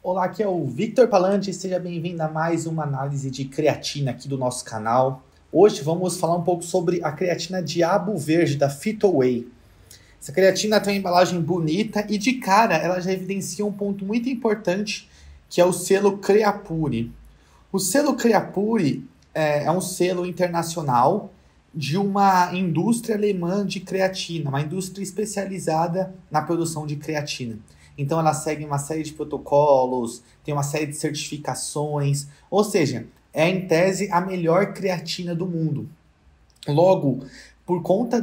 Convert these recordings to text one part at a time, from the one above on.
Olá, aqui é o Victor Palandi, seja bem-vindo a mais uma análise de creatina aqui do nosso canal. Hoje vamos falar um pouco sobre a creatina Diabo Verde da FitoWay. Essa creatina tem uma embalagem bonita e de cara ela já evidencia um ponto muito importante que é o selo Creapure. O selo Creapure é um selo internacional de uma indústria alemã de creatina, uma indústria especializada na produção de creatina. Então ela segue uma série de protocolos, tem uma série de certificações, ou seja, é em tese a melhor creatina do mundo. Logo, por conta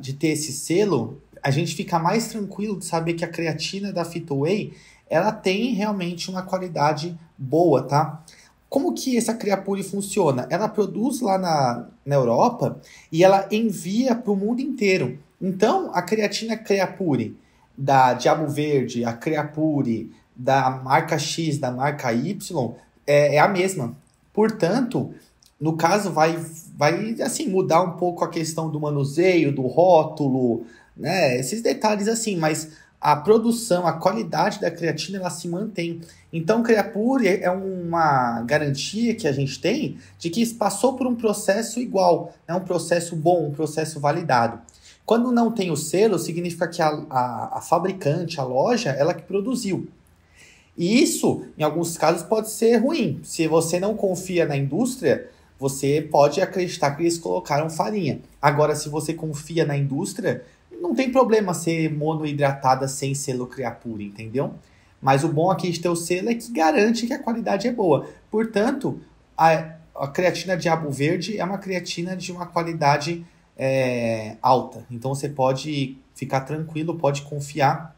de ter esse selo, a gente fica mais tranquilo de saber que a creatina da FitoWay, ela tem realmente uma qualidade boa, tá? Como que essa Creapure funciona? Ela produz lá na Europa e ela envia para o mundo inteiro. Então, a creatina Creapure da Diabo Verde, a Creapure da marca X, da marca Y, é a mesma. Portanto, no caso, vai assim, mudar um pouco a questão do manuseio, do rótulo, né? Esses detalhes assim, mas a produção, a qualidade da creatina, ela se mantém. Então, Creapure é uma garantia que a gente tem de que passou por um processo igual, né? Um processo bom, um processo validado. Quando não tem o selo, significa que a fabricante, a loja, ela que produziu. E isso, em alguns casos, pode ser ruim. Se você não confia na indústria, você pode acreditar que eles colocaram farinha. Agora, se você confia na indústria, não tem problema ser monohidratada sem selo Creapure, entendeu? Mas o bom aqui de ter o selo é que garante que a qualidade é boa. Portanto, a creatina Diabo Verde é uma creatina de uma qualidade alta. Então você pode ficar tranquilo, pode confiar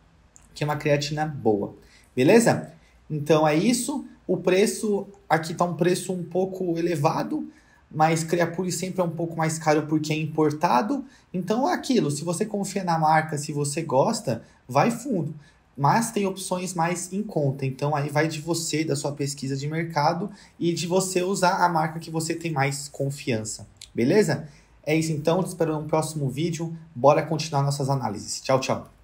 que é uma creatina boa. Beleza? Então é isso. O preço, aqui está um preço um pouco elevado, mas Creapure sempre é um pouco mais caro porque é importado. Então é aquilo, se você confia na marca, se você gosta, vai fundo. Mas tem opções mais em conta. Então aí vai de você, da sua pesquisa de mercado e de você usar a marca que você tem mais confiança. Beleza? É isso então, te espero no próximo vídeo. Bora continuar nossas análises. Tchau, tchau.